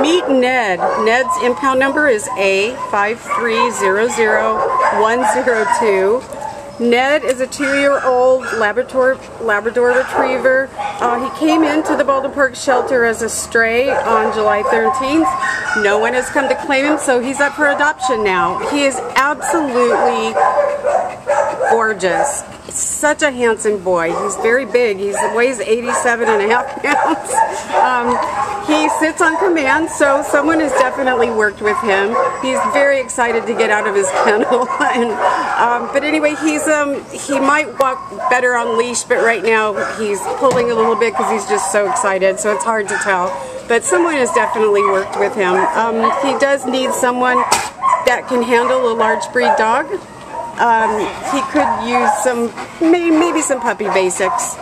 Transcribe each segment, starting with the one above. Meet Ned. Ned's impound number is A5300102. Ned is a 2-year-old Labrador Retriever. He came into the Baldwin Park shelter as a stray on July 13th. No one has come to claim him, so he's up for adoption now. He is absolutely gorgeous. Such a handsome boy. He's very big. He weighs 87.5 pounds. He sits on command, so someone has definitely worked with him. He's very excited to get out of his kennel. And, but anyway, he might walk better on leash, but right now he's pulling a little bit because he's just so excited, so it's hard to tell. But someone has definitely worked with him. He does need someone that can handle a large breed dog. He could use maybe some puppy basics.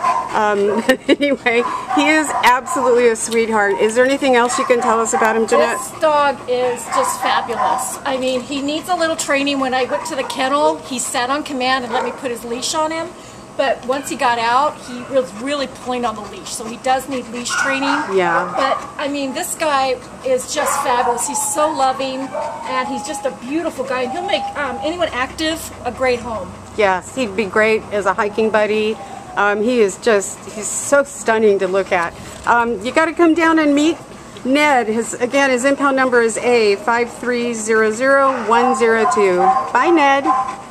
Anyway, he is absolutely a sweetheart. Is there anything else you can tell us about him, Jeanette? This dog is just fabulous. I mean, he needs a little training. When I went to the kennel, he sat on command and let me put his leash on him. But once he got out, he was really pulling on the leash. So he does need leash training. Yeah. But, I mean, this guy is just fabulous. He's so loving, and he's just a beautiful guy. And he'll make anyone active a great home. Yes, he'd be great as a hiking buddy. He is just, he's so stunning to look at. You got to come down and meet Ned. Again, his impound number is A5300102. Bye, Ned.